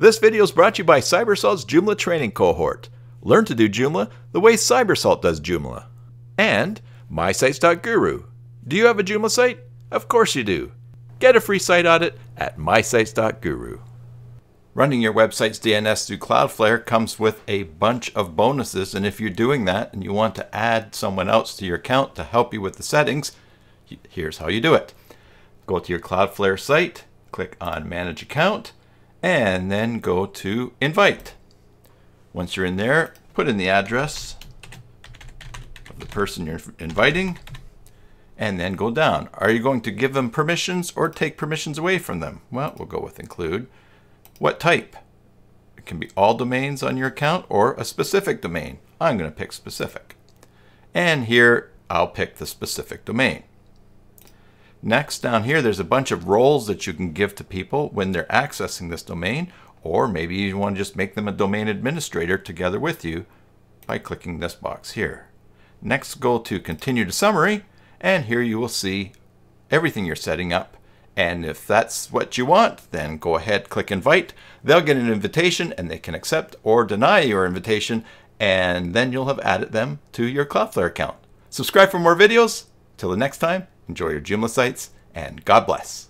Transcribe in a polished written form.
This video is brought to you by CyberSalt's Joomla training cohort. Learn to do Joomla the way CyberSalt does Joomla. And MySites.Guru. Do you have a Joomla site? Of course you do. Get a free site audit at MySites.Guru. Running your website's DNS through Cloudflare comes with a bunch of bonuses, and if you're doing that and you want to add someone else to your account to help you with the settings, here's how you do it. Go to your Cloudflare site, click on Manage Account, and then go to Invite. Once you're in there, put in the address of the person you're inviting, and then go down. Are you going to give them permissions or take permissions away from them? Well, we'll go with include. What type? It can be all domains on your account or a specific domain. I'm going to pick specific. And here, I'll pick the specific domain. Next, down here, there's a bunch of roles that you can give to people when they're accessing this domain, or maybe you want to just make them a domain administrator together with you by clicking this box here. Next, go to Continue to Summary, and here you will see everything you're setting up. And if that's what you want, then go ahead, click Invite. They'll get an invitation, and they can accept or deny your invitation, and then you'll have added them to your Cloudflare account. Subscribe for more videos. Till the next time. Enjoy your Joomla sites, and God bless.